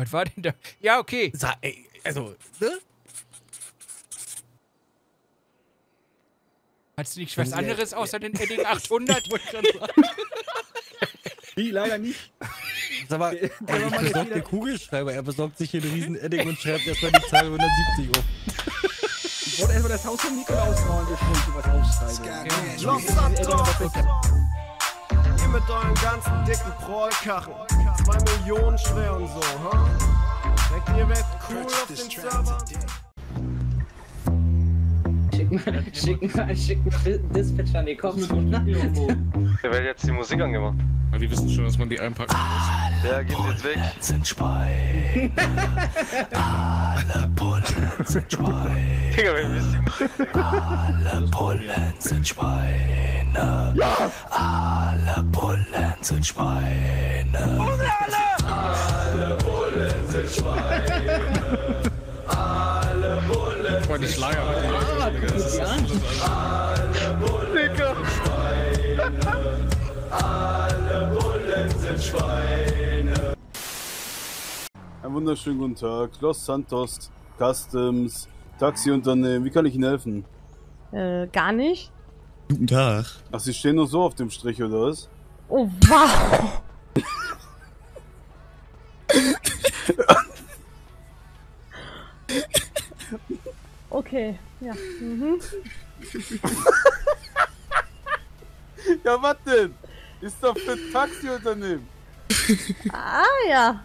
Was war denn da? Ja, okay. Ey, also, ne? Hast du nicht was anderes außer den Edding 800? Nee, leider nicht. Sag mal, er besorgt den Kugelschreiber, er besorgt sich hier einen riesen Edding und schreibt erstmal die Zahl 170 auf. Ich wollte erstmal das Haus von Nikolaus rauen, bevor ich sowas aufschreibe. Los Santos! Ihr mit euren ganzen dicken Prollkarren, 2 Millionen schwer und so, ha? Denkt ihr, werdet cool auf den Server? Schick mal Dispatch an die Kochen. Der wird jetzt die Musik angemacht. Ja, wir wissen schon, dass man die einpacken muss. Der geht jetzt weg. Alle Bullen sind Schweine. Alle Bullen sind Schweine. Digga, wir wissen nicht. Alle Bullen sind Schweine. Alle Bullen sind Schweine. Alle Bullen sind Schweine. Alle Bullen sind Schweine. Alle Bullen sind Schweine. Einen wunderschönen guten Tag. Los Santos Customs, Taxiunternehmen. Wie kann ich Ihnen helfen? Gar nicht. Guten Tag. Ach, Sie stehen nur so auf dem Strich, oder was? Oh, wow. Okay, ja. Mhm. Ja, was denn? Ist doch für Taxiunternehmen. Ah, ja.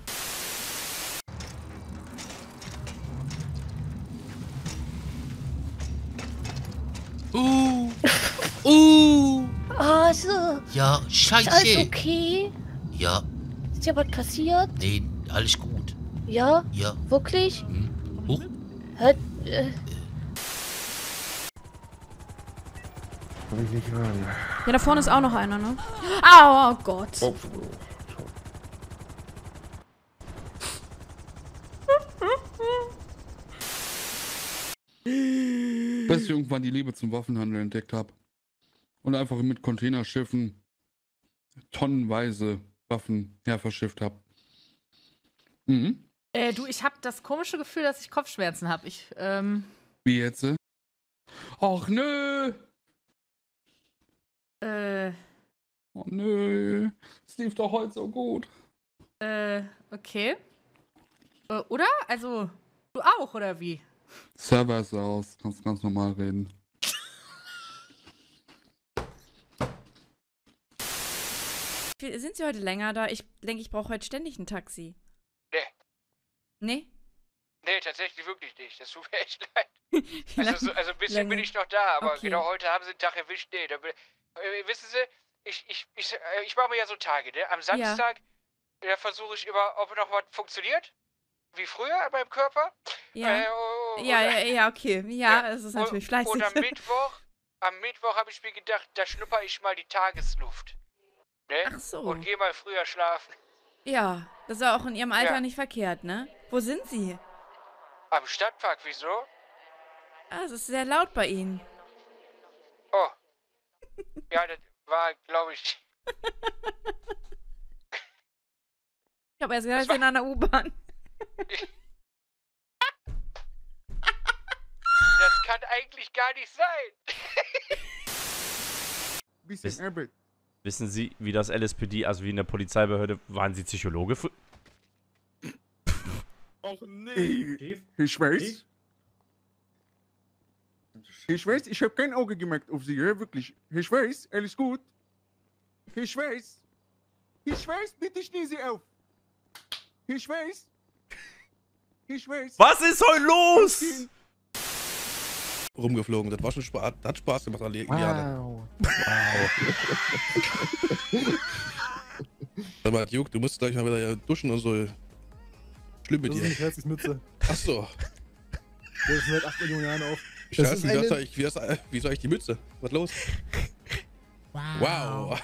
Also. Ja, scheiße. Ist alles okay? Ja. Ist ja was passiert? Nee, alles gut. Ja? Ja. Wirklich? Hm. Huch. Hört. Ja, da vorne ist auch noch einer, ne? Au, oh Gott. Bis ich irgendwann die Liebe zum Waffenhandel entdeckt habe. Und einfach mit Containerschiffen tonnenweise Waffen herverschifft habe. Mhm. Du, ich habe das komische Gefühl, dass ich Kopfschmerzen habe. Wie jetzt? Och, nö! Oh nö, es lief doch heute so gut. Okay. Oder? Also, du auch, oder wie? Server ist aus, kannst ganz normal reden. Sind Sie heute länger da? Ich denke, ich brauche heute ständig ein Taxi. Nee. Nee? Nee, tatsächlich wirklich nicht. Das tut mir echt leid. Also ein bisschen bin ich noch da, aber okay. Genau heute haben Sie den Tag erwischt. Nee, da bin ich... wissen Sie, ich mache mir ja so Tage, ne? Am Samstag, ja. Da versuche ich immer, ob noch was funktioniert. Wie früher an meinem Körper. Ja, ja, okay. Ja, das ist natürlich fleißig. Und am Mittwoch habe ich mir gedacht, da schnupper ich mal die Tagesluft. Ne? Ach so. Und gehe mal früher schlafen. Ja, das ist auch in Ihrem Alter nicht verkehrt, ne? Wo sind Sie? Am Stadtpark, wieso? Ah, es ist sehr laut bei Ihnen. Oh. Ja, das war, glaube ich... Ich habe erst gedacht, ich bin an der U-Bahn. Das kann eigentlich gar nicht sein. Wissen Sie, wie das LSPD, also wie in der Polizeibehörde, waren Sie Psychologe? Och nee. Ich weiß. Ich weiß, ich habe kein Auge gemerkt auf Sie, ja, wirklich. Ich weiß, alles gut. Ich weiß. Ich weiß, bitte steh Sie auf. Ich weiß. Ich weiß. Was ist heute los? Rumgeflogen, das war schon Spaß. Das hat Spaß gemacht, alle Jahre. Wow. Sag mal, Juk, du musst gleich mal wieder duschen und so. Schlimm mit dir. Das ist eine Herzensmütze. Ach so. Der ist seit 8 Millionen Jahren auf. Scheiße, wie soll ich die Mütze? Was los? Wow.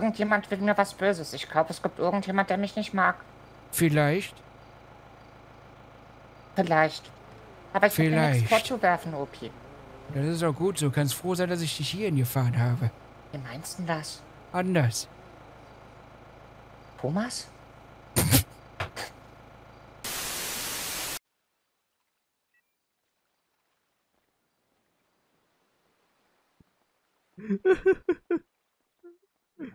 Irgendjemand will mir was Böses. Ich glaube, es gibt irgendjemand, der mich nicht mag. Vielleicht. Vielleicht. Aber ich will dir nichts vorzuwerfen, Opi. Das ist auch gut so. Du kannst froh sein, dass ich dich hierhin gefahren habe. Wie meinst du das? Anders. Thomas?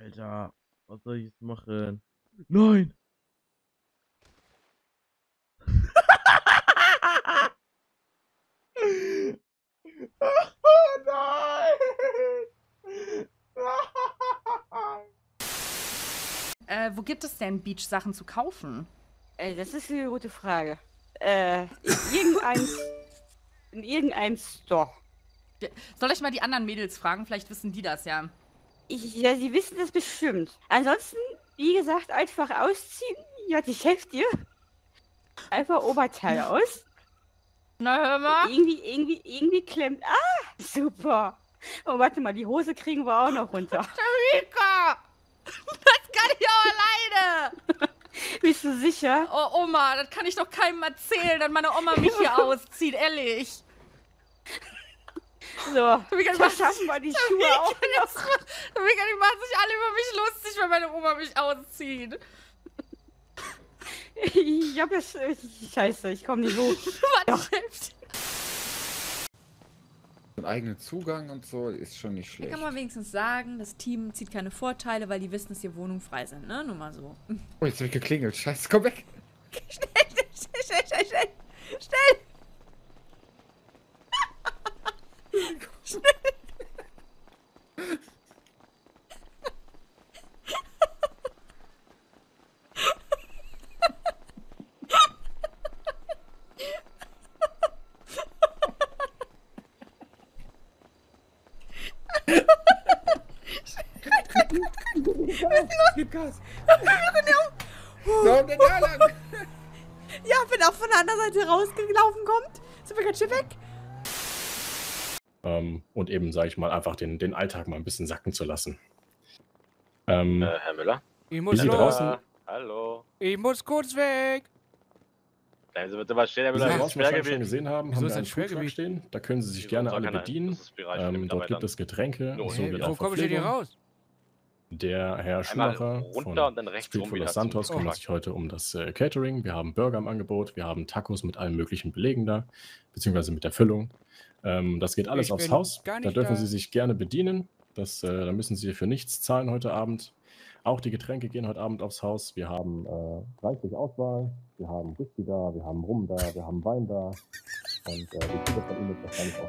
Alter, was soll ich jetzt machen? Nein! Wo gibt es denn Beach-Sachen zu kaufen? Das ist eine gute Frage. In irgendeinem Store. Soll ich mal die anderen Mädels fragen? Vielleicht wissen die das ja. Ja, sie wissen das bestimmt. Ansonsten, wie gesagt, einfach ausziehen. Ja, ich helfe dir. Einfach Oberteil aus. Na, hör mal. Irgendwie klemmt. Ah, super. Oh, warte mal, die Hose kriegen wir auch noch runter. Tarika! Das kann ich auch alleine! Bist du sicher? Oh, Oma, das kann ich doch keinem erzählen, dass meine Oma mich hier auszieht, ehrlich. So, das schaffen wir die Schuhe auch noch. Die machen sich alle über mich lustig, wenn meine Oma mich auszieht. Ich hab das... Scheiße, ich komm nicht hoch. Doch. Ein eigenen Zugang und so ist schon nicht schlecht. Da kann man wenigstens sagen, das Team zieht keine Vorteile, weil die wissen, dass hier Wohnungen frei sind, ne? Nur mal so. Oh, jetzt hab ich geklingelt. Scheiße, komm weg. Schnell! Gas. So, den da lang. Ja, wenn er von der anderen Seite rausgelaufen kommt, sind wir ganz schön weg. Und eben, sage ich mal, einfach den Alltag mal ein bisschen sacken zu lassen. Herr Müller? Ich muss los. Draußen? Hallo. Ich muss kurz weg. Bleiben Sie bitte mal stehen, Herr Müller. Wie Sie Schwergewicht schon gesehen haben, haben wir einen Schwergewicht stehen. Da können Sie sich gerne alle bedienen. Dort gibt es Getränke. Wo komme ich denn hier raus? Der Herr Schumacher von Los Santos kümmert sich heute um das Catering. Wir haben Burger im Angebot, wir haben Tacos mit allen möglichen Belegen da, beziehungsweise mit der Füllung. Das geht alles aufs Haus, da dürfen Sie sich gerne bedienen. Da müssen Sie für nichts zahlen heute Abend. Auch die Getränke gehen heute Abend aufs Haus. Wir haben reichlich Auswahl, wir haben Whisky da, wir haben Rum da, wir haben Wein da. Und die Kinder von Ihnen wird wahrscheinlich auch